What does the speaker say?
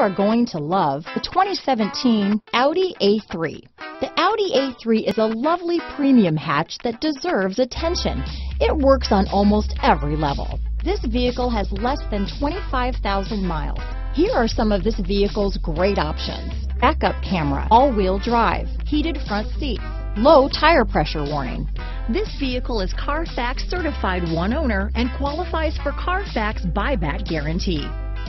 are going to love the 2017 Audi A3. The Audi A3 is a lovely premium hatch that deserves attention. It works on almost every level. This vehicle has less than 25,000 miles. Here are some of this vehicle's great options: backup camera, all-wheel drive, heated front seats, low tire pressure warning. This vehicle is Carfax certified one owner and qualifies for Carfax buyback guarantee.